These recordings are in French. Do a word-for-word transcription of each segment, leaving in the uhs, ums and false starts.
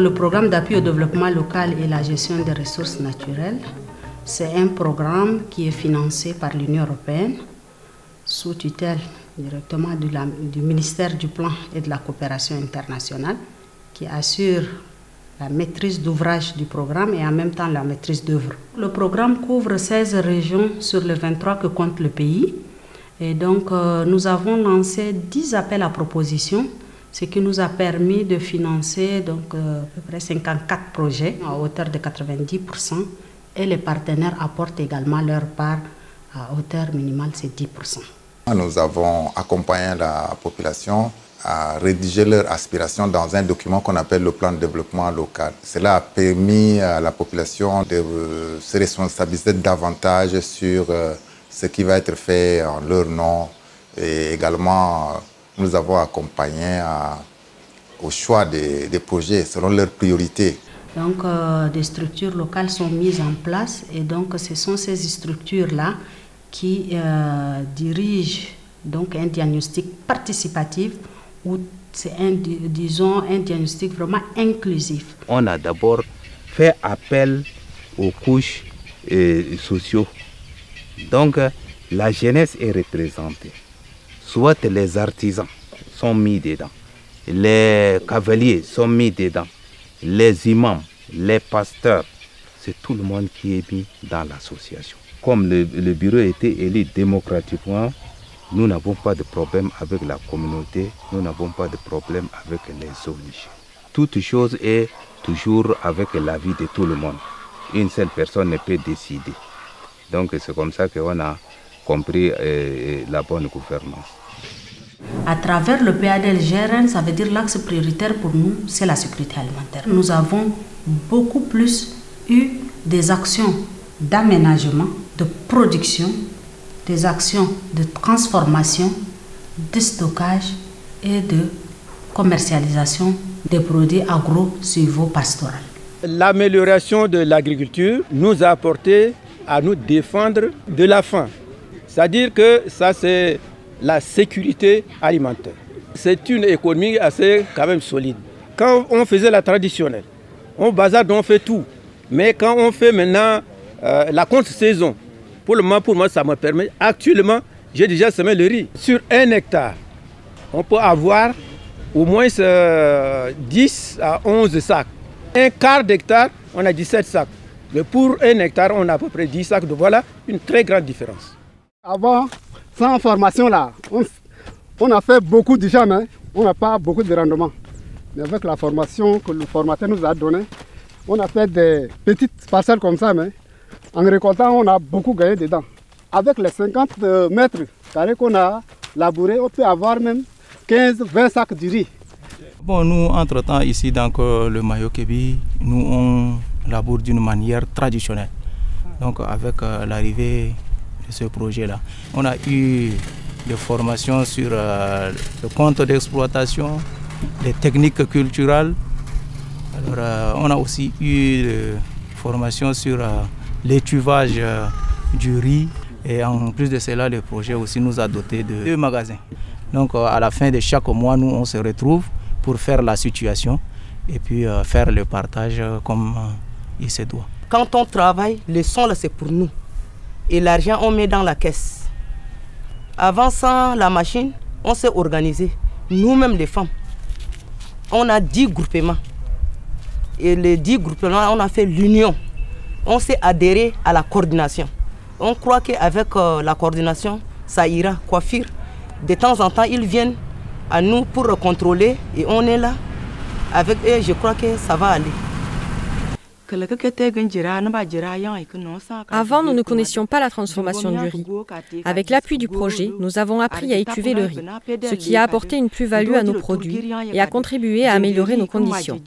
Le programme d'appui au développement local et la gestion des ressources naturelles, c'est un programme qui est financé par l'Union européenne sous tutelle directement du, la, du ministère du Plan et de la coopération internationale, qui assure la maîtrise d'ouvrage du programme et en même temps la maîtrise d'œuvre. Le programme couvre seize régions sur les vingt-trois que compte le pays. Et donc euh, nous avons lancé dix appels à propositions, ce qui nous a permis de financer donc, euh, à peu près cinquante-quatre projets à hauteur de quatre-vingt-dix pour cent, et les partenaires apportent également leur part à hauteur minimale, c'est dix pour cent. Nous avons accompagné la population à rédiger leurs aspirations dans un document qu'on appelle le plan de développement local. Cela a permis à la population de se responsabiliser davantage sur ce qui va être fait en leur nom, et également nous avons accompagné à, au choix des, des projets selon leurs priorités. Donc euh, des structures locales sont mises en place, et donc ce sont ces structures-là qui euh, dirigent donc un diagnostic participatif, ou c'est un, disons, un diagnostic vraiment inclusif. On a d'abord fait appel aux couches euh, sociaux. Donc la jeunesse est représentée. Soit les artisans sont mis dedans, les cavaliers sont mis dedans, les imams, les pasteurs, c'est tout le monde qui est mis dans l'association. Comme le, le bureau était élu démocratiquement, nous n'avons pas de problème avec la communauté, nous n'avons pas de problème avec les O N G. Toute chose est toujours avec l'avis de tout le monde. Une seule personne ne peut décider. Donc c'est comme ça qu'on a compris euh, la bonne gouvernance. À travers le P A D L G R N, ça veut dire l'axe prioritaire pour nous, c'est la sécurité alimentaire. Nous avons beaucoup plus eu des actions d'aménagement, de production, des actions de transformation, de stockage et de commercialisation des produits agro-silvo-pastoraux. L'amélioration de l'agriculture nous a apporté à nous défendre de la faim. C'est-à-dire que ça, c'est la sécurité alimentaire. C'est une économie assez quand même solide. Quand on faisait la traditionnelle, on bazarde, on fait tout. Mais quand on fait maintenant euh, la contre-saison, pour le moment, pour moi, ça me permet. Actuellement, j'ai déjà semé le riz. Sur un hectare, on peut avoir au moins euh, dix à onze sacs. Un quart d'hectare, on a dix-sept sacs. Mais pour un hectare, on a à peu près dix sacs. Donc voilà une très grande différence. Avant, sans formation là, on, on a fait beaucoup déjà, mais on n'a pas beaucoup de rendement. Mais avec la formation que le formateur nous a donnée, on a fait des petites parcelles comme ça, mais en récoltant, on a beaucoup gagné dedans. Avec les cinquante mètres carrés qu'on a labourés, on peut avoir même quinze à vingt sacs de riz. Bon, nous, entre-temps, ici, dans le Mayo Kébi, nous, on laboure d'une manière traditionnelle. Donc, avec euh, l'arrivée ce projet-là. On a eu des formations sur euh, le compte d'exploitation, les techniques culturelles. Alors, euh, on a aussi eu des formations sur euh, l'étuvage euh, du riz. Et en plus de cela, le projet aussi nous a doté de deux magasins. Donc euh, à la fin de chaque mois, nous, on se retrouve pour faire la situation et puis euh, faire le partage euh, comme euh, il se doit. Quand on travaille, le son, là, c'est pour nous. Et l'argent, on met dans la caisse. Avant, sans la machine, on s'est organisé. Nous-mêmes, les femmes, on a dix groupements. Et les dix groupements, on a fait l'union. On s'est adhéré à la coordination. On croit qu'avec euh, la coordination, ça ira, coiffure. De temps en temps, ils viennent à nous pour contrôler et on est là. Avec eux, je crois que ça va aller. Avant, nous ne connaissions pas la transformation du riz. Avec l'appui du projet, nous avons appris à étuver le riz, ce qui a apporté une plus-value à nos produits et a contribué à améliorer nos conditions.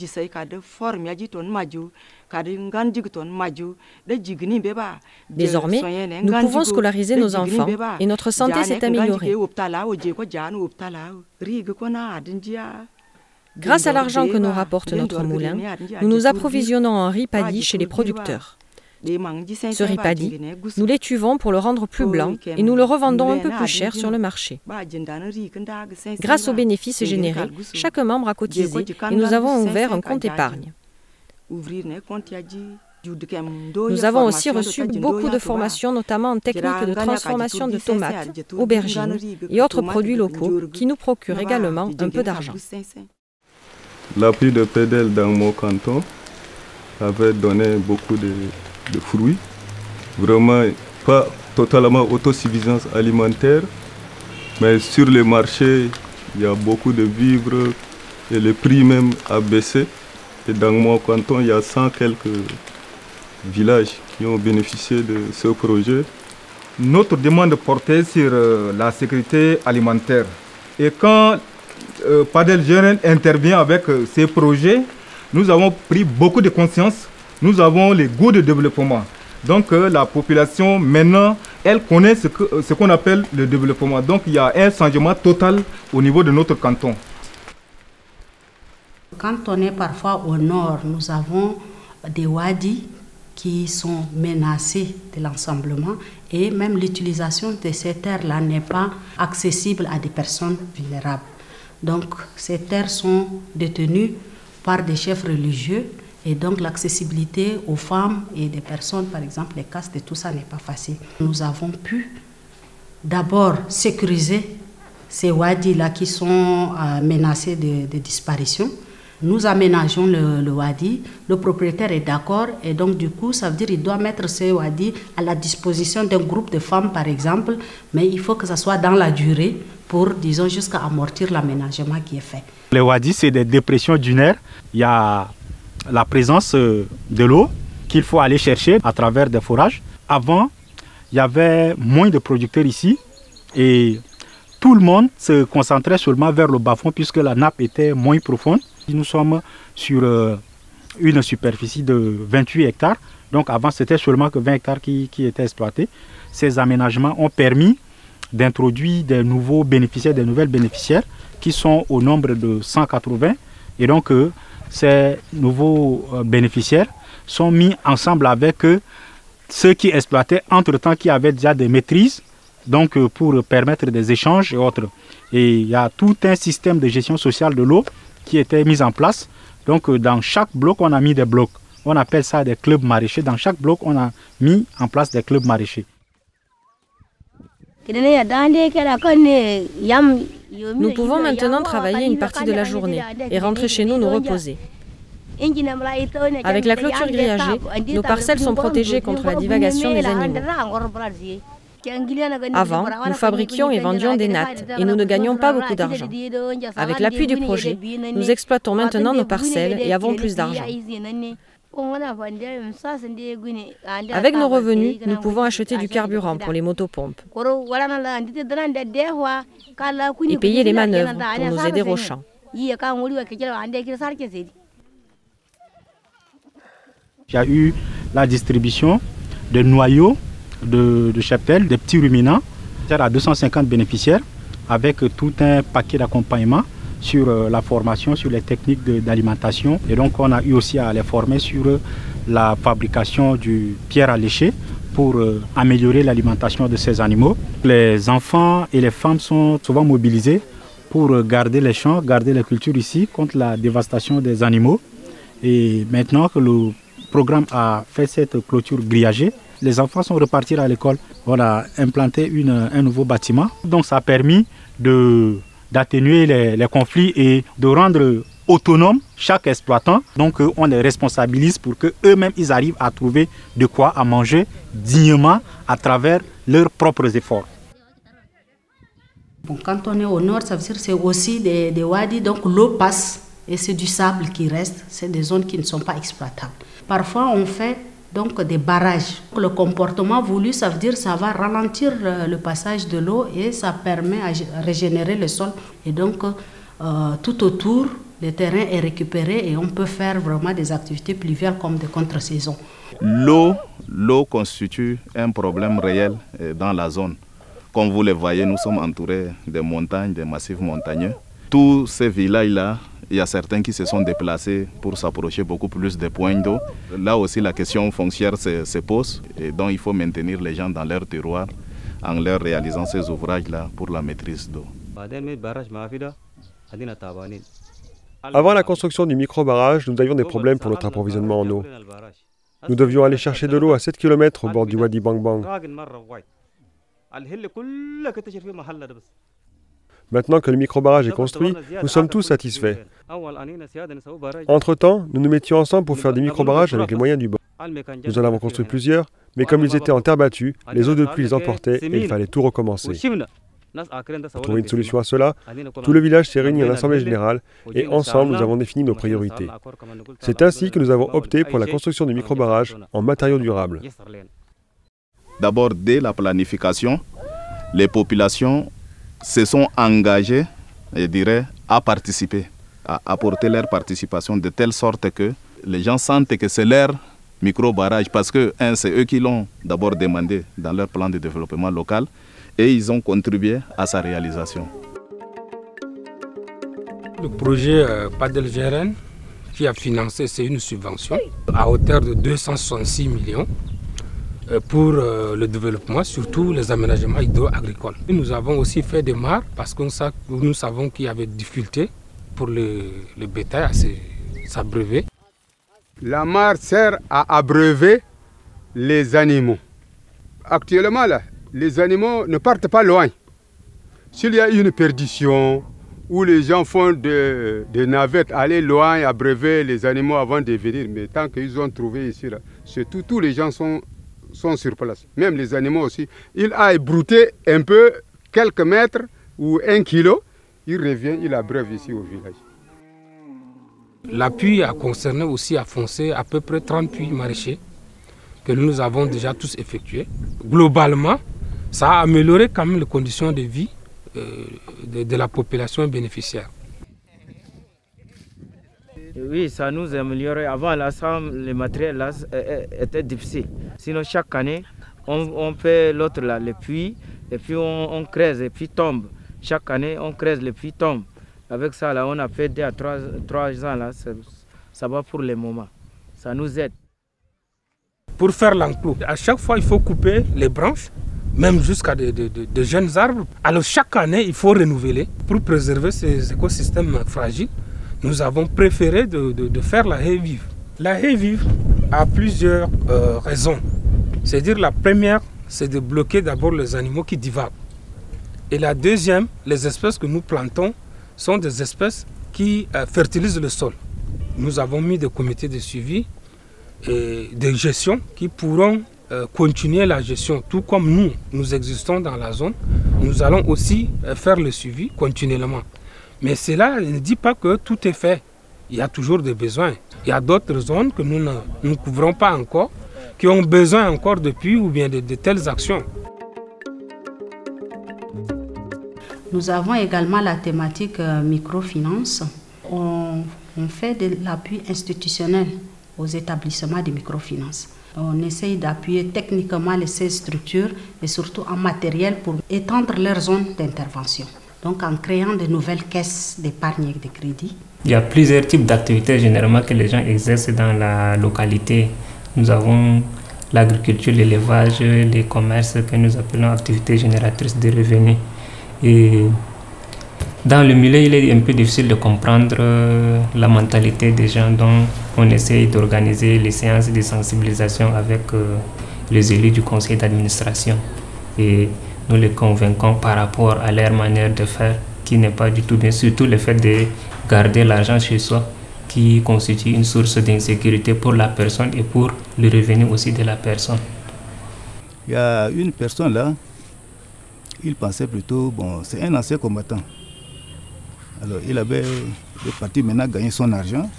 Désormais, nous pouvons scolariser nos enfants et notre santé s'est améliorée. Grâce à l'argent que nous rapporte notre moulin, nous nous approvisionnons en riz paddy chez les producteurs. Ce riz paddy, nous l'étuvons pour le rendre plus blanc et nous le revendons un peu plus cher sur le marché. Grâce aux bénéfices générés, chaque membre a cotisé et nous avons ouvert un compte épargne. Nous avons aussi reçu beaucoup de formations, notamment en technique de transformation de tomates, aubergines et autres produits locaux qui nous procurent également un peu d'argent. L'appui de Pedel dans mon canton avait donné beaucoup de, de fruits, vraiment pas totalement autosuffisance alimentaire, mais sur les marchés, il y a beaucoup de vivres et le prix même a baissé. Et dans mon canton, il y a cent quelques villages qui ont bénéficié de ce projet. Notre demande portait sur euh, la sécurité alimentaire. Et quand euh, P A D L G R N intervient avec euh, ces projets, nous avons pris beaucoup de conscience. Nous avons les goûts de développement. Donc euh, la population, maintenant, elle connaît ce que, euh, ce qu'on appelle le développement. Donc il y a un changement total au niveau de notre canton. Quand on est parfois au nord, nous avons des wadis qui sont menacés de l'ensemblement et même l'utilisation de ces terres-là n'est pas accessible à des personnes vulnérables. Donc ces terres sont détenues par des chefs religieux et donc l'accessibilité aux femmes et des personnes, par exemple les castes et tout ça n'est pas facile. Nous avons pu d'abord sécuriser ces wadis-là qui sont menacés de, de disparition. Nous aménageons le, le wadi, le propriétaire est d'accord et donc du coup ça veut dire qu'il doit mettre ce wadi à la disposition d'un groupe de femmes par exemple, mais il faut que ça soit dans la durée pour disons jusqu'à amortir l'aménagement qui est fait. Les wadis c'est des dépressions dunaires, il y a la présence de l'eau qu'il faut aller chercher à travers des forages. Avant il y avait moins de producteurs ici et tout le monde se concentrait seulement vers le bas-fond puisque la nappe était moins profonde. Nous sommes sur une superficie de vingt-huit hectares. Donc avant, c'était seulement que vingt hectares qui, qui étaient exploités. Ces aménagements ont permis d'introduire des nouveaux bénéficiaires, des nouvelles bénéficiaires qui sont au nombre de cent quatre-vingts. Et donc, ces nouveaux bénéficiaires sont mis ensemble avec ceux qui exploitaient entre-temps, qui avaient déjà des maîtrises, donc pour permettre des échanges et autres. Et il y a tout un système de gestion sociale de l'eau qui était mise en place. Donc dans chaque bloc, on a mis des blocs. On appelle ça des clubs maraîchers. Dans chaque bloc, on a mis en place des clubs maraîchers. Nous pouvons maintenant travailler une partie de la journée et rentrer chez nous nous reposer. Avec la clôture grillagée, nos parcelles sont protégées contre la divagation des animaux. Avant, nous fabriquions et vendions des nattes et nous ne gagnions pas beaucoup d'argent. Avec l'appui du projet, nous exploitons maintenant nos parcelles et avons plus d'argent. Avec nos revenus, nous pouvons acheter du carburant pour les motopompes et payer les manœuvres pour nous aider aux champs. Il y a eu la distribution de noyaux de, de cheptel, des petits ruminants, c'est-à-dire à deux cent cinquante bénéficiaires, avec tout un paquet d'accompagnement sur euh, la formation, sur les techniques d'alimentation. Et donc on a eu aussi à les former sur euh, la fabrication du pierre à lécher pour euh, améliorer l'alimentation de ces animaux. Les enfants et les femmes sont souvent mobilisés pour euh, garder les champs, garder les cultures ici contre la dévastation des animaux. Et maintenant que le programme a fait cette clôture grillagée, les enfants sont repartis à l'école. On a implanté une, un nouveau bâtiment. Donc ça a permis d'atténuer les, les conflits et de rendre autonome chaque exploitant. Donc on les responsabilise pour qu'eux-mêmes ils arrivent à trouver de quoi à manger dignement à travers leurs propres efforts. Bon, quand on est au nord, ça veut dire que c'est aussi des, des wadis, donc l'eau passe et c'est du sable qui reste. C'est des zones qui ne sont pas exploitables. Parfois, on fait donc des barrages. Le comportement voulu, ça veut dire que ça va ralentir le passage de l'eau et ça permet à régénérer le sol. Et donc, euh, tout autour, le terrain est récupéré et on peut faire vraiment des activités pluviales comme des contre-saisons. L'eau, l'eau constitue un problème réel dans la zone. Comme vous le voyez, nous sommes entourés de montagnes, de massifs montagneux. Tous ces villages-là, il y a certains qui se sont déplacés pour s'approcher beaucoup plus des points d'eau. Là aussi, la question foncière se, se pose, et donc il faut maintenir les gens dans leur terroir en leur réalisant ces ouvrages-là pour la maîtrise d'eau. Avant la construction du micro-barrage, nous avions des problèmes pour notre approvisionnement en eau. Nous devions aller chercher de l'eau à sept kilomètres au bord du Wadi Bangbang. Maintenant que le micro-barrage est construit, nous sommes tous satisfaits. Entre-temps, nous nous mettions ensemble pour faire des micro-barrages avec les moyens du bord. Nous en avons construit plusieurs, mais comme ils étaient en terre battue, les eaux de pluie les emportaient et il fallait tout recommencer. Pour trouver une solution à cela, tout le village s'est réuni en assemblée générale et ensemble nous avons défini nos priorités. C'est ainsi que nous avons opté pour la construction du micro-barrage en matériaux durables. D'abord, dès la planification, les populations se sont engagés, je dirais, à participer, à apporter leur participation de telle sorte que les gens sentent que c'est leur micro-barrage parce que, un, c'est eux qui l'ont d'abord demandé dans leur plan de développement local et ils ont contribué à sa réalisation. Le projet P A D L G R N qui a financé, c'est une subvention à hauteur de deux cent soixante-six millions. Pour le développement, surtout les aménagements hydro-agricoles. Nous avons aussi fait des mares parce que nous savons qu'il y avait des difficultés pour le, le bétail à s'abreuver. La mare sert à abreuver les animaux. Actuellement, là, les animaux ne partent pas loin. S'il y a une perdition où les gens font des de navettes, aller loin, abreuver les animaux avant de venir, mais tant qu'ils ont trouvé ici, là, surtout tous les gens sont... sont sur place, même les animaux aussi. Il a brouté un peu, quelques mètres ou un kilo, il revient, il abreuve ici au village. L'appui a concerné aussi à foncer à peu près trente puits maraîchers que nous avons déjà tous effectués. Globalement, ça a amélioré quand même les conditions de vie euh, de, de la population bénéficiaire. Oui, ça nous a amélioré. Avant, là, ça, le matériel là, était difficile. Sinon, chaque année, on, on fait l'autre, le puits, et puis on, on creuse, et puis tombe. Chaque année, on creuse, le puits tombe. Avec ça, là, on a fait deux à trois, trois ans, là, ça, ça va pour le moment. Ça nous aide. Pour faire l'enclos, à chaque fois, il faut couper les branches, même jusqu'à de, de, de, de jeunes arbres. Alors, chaque année, il faut renouveler pour préserver ces écosystèmes fragiles. Nous avons préféré de, de, de faire la haie vive. La haie vive a plusieurs euh, raisons. C'est-à-dire la première, c'est de bloquer d'abord les animaux qui divaguent. Et la deuxième, les espèces que nous plantons sont des espèces qui euh, fertilisent le sol. Nous avons mis des comités de suivi et de gestion qui pourront euh, continuer la gestion. Tout comme nous, nous existons dans la zone, nous allons aussi euh, faire le suivi continuellement. Mais cela ne dit pas que tout est fait. Il y a toujours des besoins. Il y a d'autres zones que nous ne nous couvrons pas encore, qui ont besoin encore de puits ou bien de, de telles actions. Nous avons également la thématique microfinance. On, on fait de l'appui institutionnel aux établissements de microfinance. On essaye d'appuyer techniquement ces structures et surtout en matériel pour étendre leur zone d'intervention. Donc en créant de nouvelles caisses d'épargne et de crédit. Il y a plusieurs types d'activités généralement que les gens exercent dans la localité. Nous avons l'agriculture, l'élevage, les commerces que nous appelons activités génératrices de revenus. Et dans le milieu, il est un peu difficile de comprendre la mentalité des gens, donc on essaye d'organiser les séances de sensibilisation avec les élus du conseil d'administration. Et nous les convaincons par rapport à leur manière de faire qui n'est pas du tout bien, surtout le fait de garder l'argent chez soi qui constitue une source d'insécurité pour la personne et pour le revenu aussi de la personne. Il y a une personne là, il pensait plutôt, bon, c'est un ancien combattant. Alors il avait, le parti maintenant gagné son argent,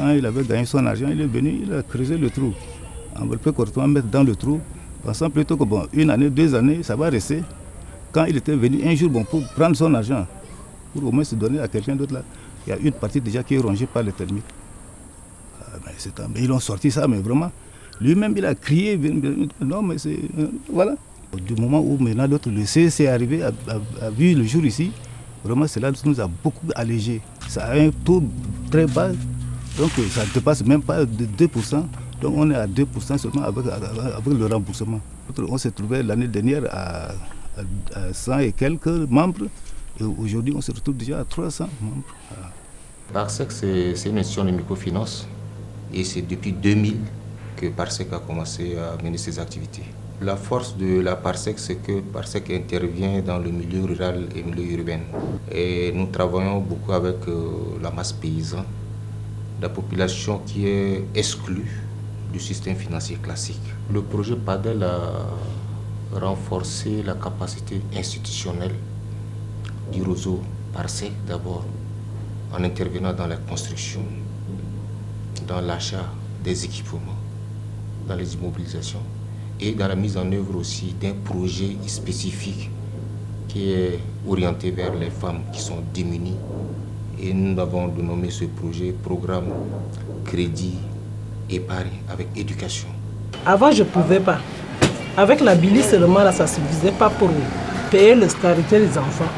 quand il avait gagné son argent, il est venu, il a creusé le trou. On peut correctement mettre dans le trou, pensant plutôt que bon, une année, deux années, ça va rester. Quand il était venu un jour bon, pour prendre son argent, pour au moins se donner à quelqu'un d'autre là, il y a une partie déjà qui est rongée par les termites. Ah, ben, mais ils ont sorti ça, mais vraiment. Lui-même, il a crié, non mais c'est... Euh, voilà. Du moment où maintenant d'autres, le C E C est arrivé, a, a, a vu le jour ici, vraiment cela nous a beaucoup allégé. Ça a un taux très bas, donc ça ne dépasse même pas de deux pour cent. Donc on est à deux pour cent seulement avec, avec le remboursement. On s'est trouvé l'année dernière à, à, à cent et quelques membres, et aujourd'hui on se retrouve déjà à trois cents membres. Parsec, c'est une institution de microfinance, et c'est depuis deux mille que Parsec a commencé à mener ses activités. La force de la Parsec, c'est que Parsec intervient dans le milieu rural et le milieu urbain. Et nous travaillons beaucoup avec la masse paysanne, la population qui est exclue du système financier classique. Le projet P A D L a renforcé la capacité institutionnelle du réseau Parsec, d'abord en intervenant dans la construction, dans l'achat des équipements, dans les immobilisations, et dans la mise en œuvre aussi d'un projet spécifique qui est orienté vers les femmes qui sont démunies. Et nous avons nommé ce projet Programme Crédit Épargne avec Éducation. Avant, je ne pouvais pas. Avec la bili seulement, là, ça ne suffisait pas pour payer l'escolarité des enfants.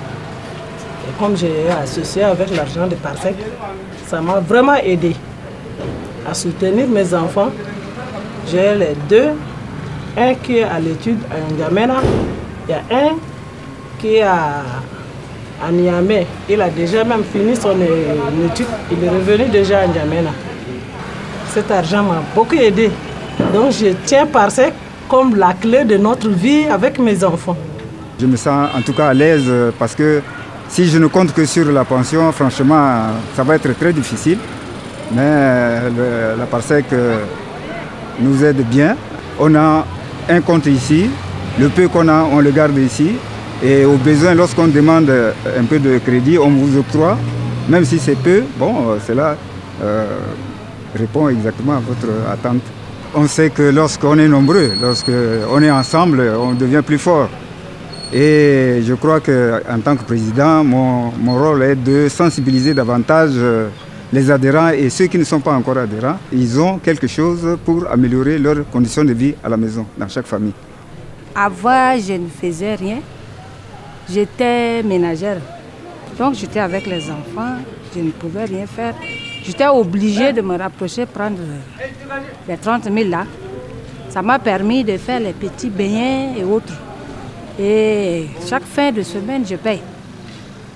Et comme j'ai associé avec l'argent de Parsec, ça m'a vraiment aidé à soutenir mes enfants. J'ai les deux. Un qui est à l'étude à N'Djamena, il y a un qui est à, à Niamey. Il a déjà même fini son étude, il est revenu déjà à N'Djamena. Cet argent m'a beaucoup aidé. Donc je tiens Parsec comme la clé de notre vie avec mes enfants. Je me sens en tout cas à l'aise parce que si je ne compte que sur la pension, franchement, ça va être très difficile. Mais le, la Parsec nous aide bien. On a un compte ici, le peu qu'on a, on le garde ici. Et au besoin, lorsqu'on demande un peu de crédit, on vous octroie. Même si c'est peu, bon, cela euh, répond exactement à votre attente. On sait que lorsqu'on est nombreux, lorsqu'on est ensemble, on devient plus fort. Et je crois qu'en tant que président, mon, mon rôle est de sensibiliser davantage les adhérents et ceux qui ne sont pas encore adhérents. Ils ont quelque chose pour améliorer leurs conditions de vie à la maison, dans chaque famille. Avant, je ne faisais rien. J'étais ménagère. Donc j'étais avec les enfants, je ne pouvais rien faire. J'étais obligée de me rapprocher, prendre les trente mille là. Ça m'a permis de faire les petits beignets et autres. Et chaque fin de semaine, je paye.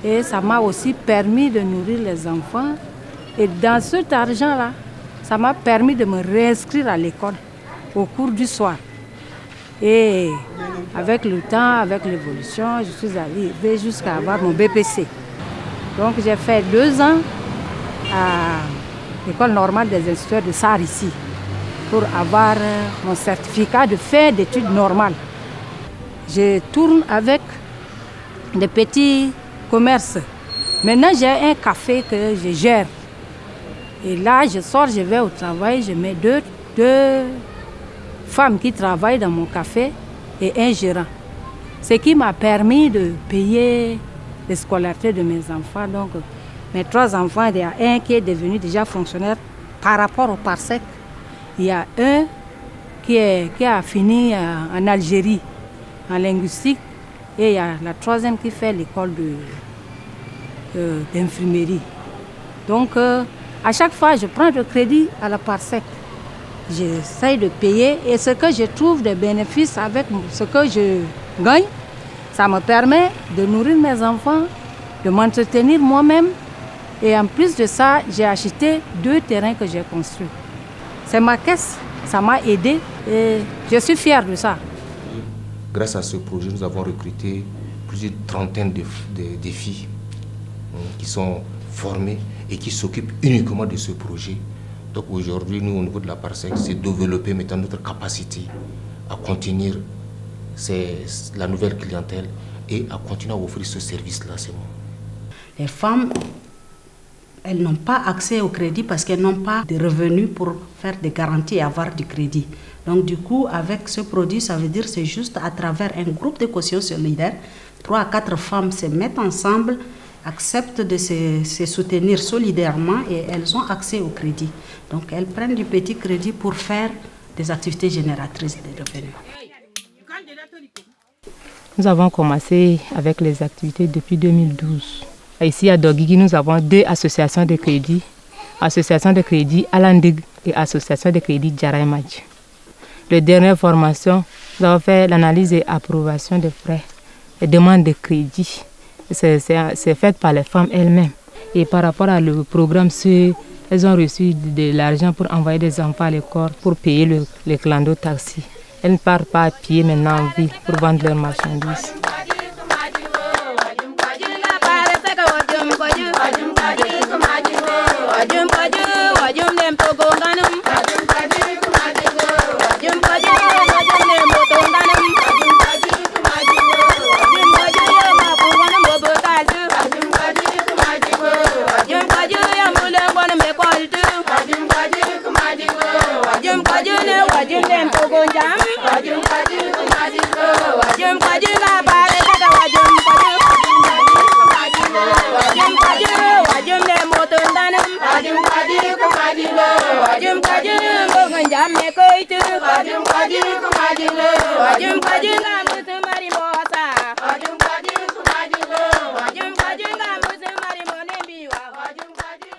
Et ça m'a aussi permis de nourrir les enfants. Et dans cet argent-là, ça m'a permis de me réinscrire à l'école au cours du soir. Et avec le temps, avec l'évolution, je suis arrivée jusqu'à avoir mon B P C. Donc j'ai fait deux ans à l'école normale des instituteurs de Sar ici pour avoir mon certificat de fin d'études normales. Je tourne avec des petits commerces. Maintenant, j'ai un café que je gère. Et là, je sors, je vais au travail, je mets deux, deux femmes qui travaillent dans mon café et un gérant. Ce qui m'a permis de payer les scolarités de mes enfants. Donc, mes trois enfants, il y a un qui est devenu déjà fonctionnaire par rapport au Parsec. Il y a un qui, est, qui a fini en Algérie, en linguistique. Et il y a la troisième qui fait l'école d'infirmerie. Donc, euh, à chaque fois, je prends le crédit à la Parsec. J'essaye de payer et ce que je trouve de bénéfices avec ce que je gagne, ça me permet de nourrir mes enfants, de m'entretenir moi-même. Et en plus de ça, j'ai acheté deux terrains que j'ai construits. C'est ma caisse, ça m'a aidé et je suis fière de ça. Grâce à ce projet, nous avons recruté plus d'une trentaine de, de, de filles qui sont formées et qui s'occupe uniquement de ce projet. Donc aujourd'hui, nous, au niveau de la Parsec, c'est développer maintenant notre capacité à contenir ces, la nouvelle clientèle et à continuer à offrir ce service-là. C'est bon. Les femmes elles n'ont pas accès au crédit parce qu'elles n'ont pas de revenus pour faire des garanties et avoir du crédit. Donc du coup, avec ce produit, ça veut dire que c'est juste à travers un groupe de caution solidaire, trois à quatre femmes se mettent ensemble, acceptent de se, se soutenir solidairement et elles ont accès au crédit. Donc elles prennent du petit crédit pour faire des activités génératrices de revenus. Nous avons commencé avec les activités depuis deux mille douze. Ici à Dogigi, nous avons deux associations de crédit, association de crédit Alandig et association de crédit Diaraimadji. Les dernières formations, nous avons fait l'analyse et approbation des frais, les demandes de crédit. C'est fait par les femmes elles-mêmes. Et par rapport à le programme, elles ont reçu de l'argent pour envoyer des enfants à l'école, pour payer le, le clando-taxi. Elles ne partent pas à pied maintenant en ville pour vendre leurs marchandises.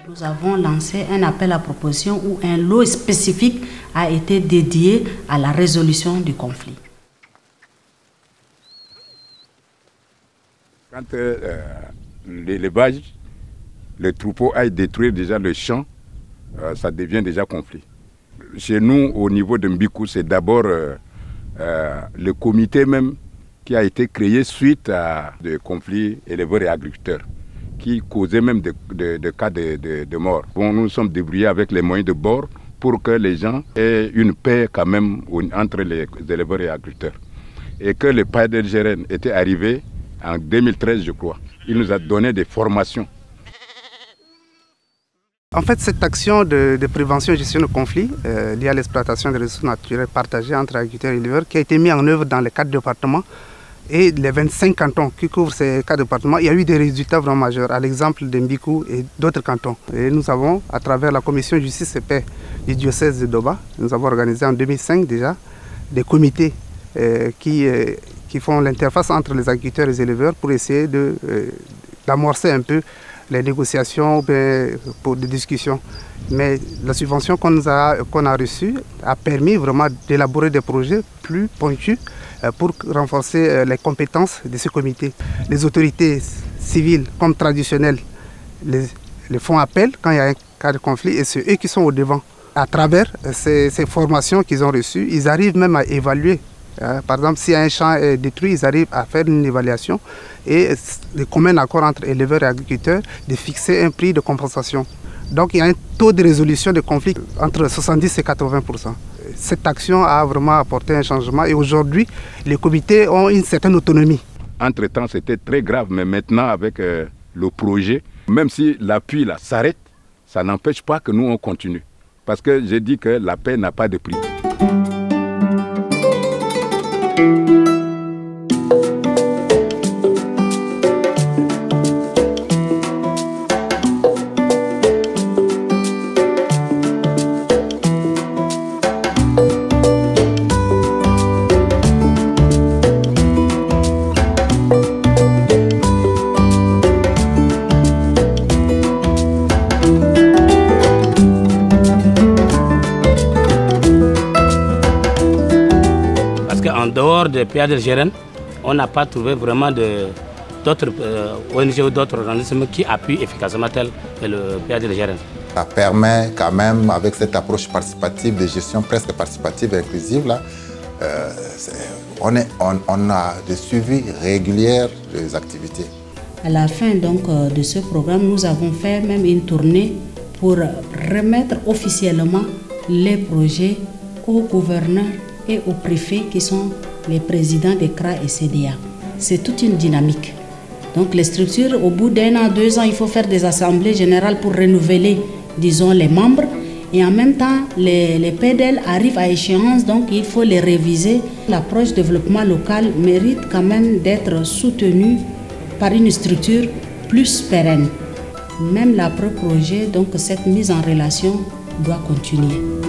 Nous avons lancé un appel à proposition où un lot spécifique a été dédié à la résolution du conflit. Quand euh, l'élevage, le troupeau aille détruire déjà le champ, euh, ça devient déjà conflit. Chez nous, au niveau de Mbikou, c'est d'abord euh, euh, le comité même qui a été créé suite à des conflits éleveurs et agriculteurs, qui causaient même des de, de cas de, de, de mort. Bon, nous sommes débrouillés avec les moyens de bord pour que les gens aient une paix quand même entre les éleveurs et agriculteurs. Et que le P A D L G R N était arrivé en deux mille treize, je crois. Il nous a donné des formations. En fait, cette action de, de prévention et gestion de conflits euh, liée à l'exploitation des ressources naturelles partagées entre agriculteurs et éleveurs qui a été mise en œuvre dans les quatre départements et les vingt-cinq cantons qui couvrent ces quatre départements, il y a eu des résultats vraiment majeurs, à l'exemple de Mbikou et d'autres cantons. Et nous avons, à travers la commission justice et paix du diocèse de Doba, nous avons organisé en deux mille cinq déjà des comités euh, qui, euh, qui font l'interface entre les agriculteurs et les éleveurs pour essayer de, euh, d'amorcer un peu les négociations pour des discussions. Mais la subvention qu'on a, qu'on a reçue a permis vraiment d'élaborer des projets plus pointus pour renforcer les compétences de ce comité. Les autorités civiles comme traditionnelles les, les font appel quand il y a un cas de conflit et c'est eux qui sont au devant. À travers ces, ces formations qu'ils ont reçues, ils arrivent même à évaluer. Par exemple, si un champ est détruit, ils arrivent à faire une évaluation et le commun accord entre éleveurs et agriculteurs de fixer un prix de compensation. Donc il y a un taux de résolution de conflits entre soixante-dix et quatre-vingts pour cent. Cette action a vraiment apporté un changement et aujourd'hui, les comités ont une certaine autonomie. Entre-temps, c'était très grave, mais maintenant avec euh, le projet, même si l'appui s'arrête, ça n'empêche pas que nous on continue. Parce que j'ai dit que la paix n'a pas de prix. De P A D L G R N, on n'a pas trouvé vraiment d'autres euh, O N G ou d'autres organismes qui appuient efficacement tel que le P A D L G R N. Ça permet quand même, avec cette approche participative, de gestion presque participative et inclusive, là, euh, est, on, est, on, on a des suivis réguliers des activités. À la fin donc, de ce programme, nous avons fait même une tournée pour remettre officiellement les projets aux gouverneurs et aux préfets qui sont les présidents des C R A et C D A. C'est toute une dynamique. Donc les structures, au bout d'un an, deux ans, il faut faire des assemblées générales pour renouveler, disons, les membres. Et en même temps, les, les P A D L arrivent à échéance, donc il faut les réviser. L'approche développement local mérite quand même d'être soutenue par une structure plus pérenne. Même l'après-projet, donc cette mise en relation doit continuer.